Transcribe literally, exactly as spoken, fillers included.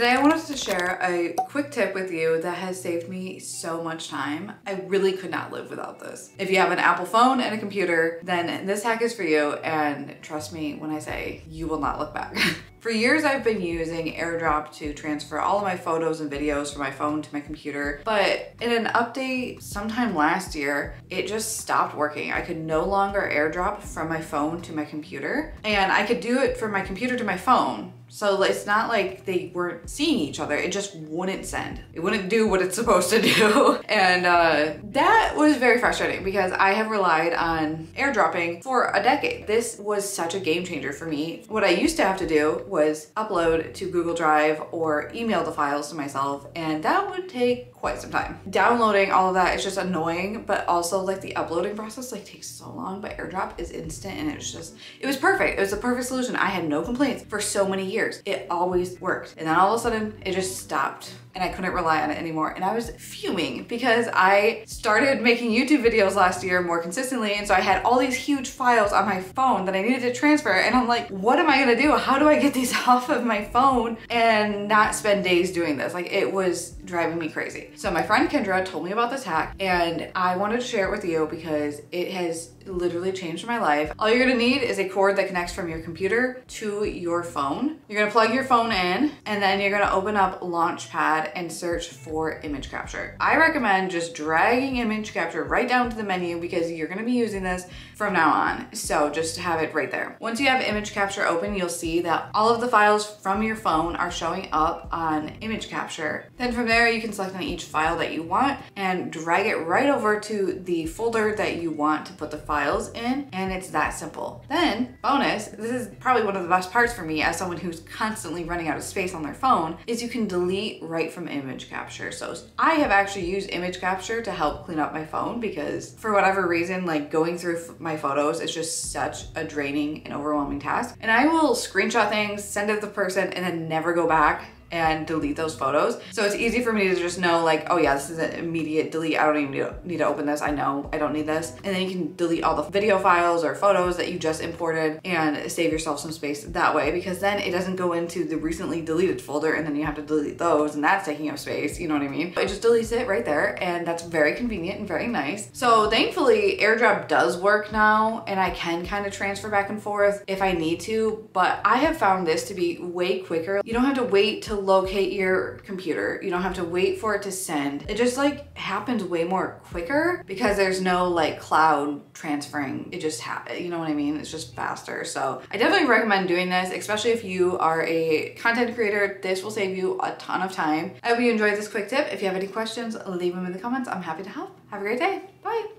Today I wanted to share a quick tip with you that has saved me so much time. I really could not live without this. If you have an Apple phone and a computer, then this hack is for you, and trust me when I say you will not look back. For years I've been using AirDrop to transfer all of my photos and videos from my phone to my computer, but in an update sometime last year, it just stopped working. I could no longer AirDrop from my phone to my computer, and I could do it from my computer to my phone. So it's not like they weren't seeing each other, it just wouldn't send. It wouldn't do what it's supposed to do. And uh, that was very frustrating because I have relied on airdropping for a decade. This was such a game changer for me. What I used to have to do was upload to Google Drive or email the files to myself, and that would take quite some time. Downloading all of that is just annoying, but also like the uploading process like takes so long, but AirDrop is instant and it was just, it was perfect. It was the perfect solution. I had no complaints for so many years. It always worked. And then all of a sudden it just stopped and I couldn't rely on it anymore. And I was fuming because I started making YouTube videos last year more consistently. And so I had all these huge files on my phone that I needed to transfer. And I'm like, what am I gonna do? How do I get these off of my phone and not spend days doing this? Like, it was driving me crazy. So my friend Kendra told me about this hack and I wanted to share it with you because it has literally changed my life. All you're gonna need is a cord that connects from your computer to your phone. You're gonna plug your phone in and then you're gonna open up Launchpad and search for image capture. I recommend just dragging image capture right down to the menu because you're gonna be using this from now on. So just have it right there. Once you have image capture open, you'll see that all of the files from your phone are showing up on image capture. Then from there, you can select on each file that you want and drag it right over to the folder that you want to put the files in, and it's that simple. Then bonus, this is probably one of the best parts for me as someone who's constantly running out of space on their phone, is you can delete right from image capture. So I have actually used image capture to help clean up my phone because for whatever reason, like going through my photos is just such a draining and overwhelming task. And I will screenshot things, send it to the person, and then never go back and delete those photos. So it's easy for me to just know like, oh yeah, this is an immediate delete. I don't even need to, need to open this. I know I don't need this. And then you can delete all the video files or photos that you just imported and save yourself some space that way, because then it doesn't go into the recently deleted folder and then you have to delete those and that's taking up space. You know what I mean? It just deletes it right there, and that's very convenient and very nice. So thankfully AirDrop does work now and I can kind of transfer back and forth if I need to, but I have found this to be way quicker. You don't have to wait till locate your computer. You don't have to wait for it to send. It just like happens way more quicker because there's no like cloud transferring. It just happens, you know what I mean? It's just faster. So I definitely recommend doing this, especially if you are a content creator. This will save you a ton of time. I hope you enjoyed this quick tip. If you have any questions, leave them in the comments. I'm happy to help. Have a great day. Bye.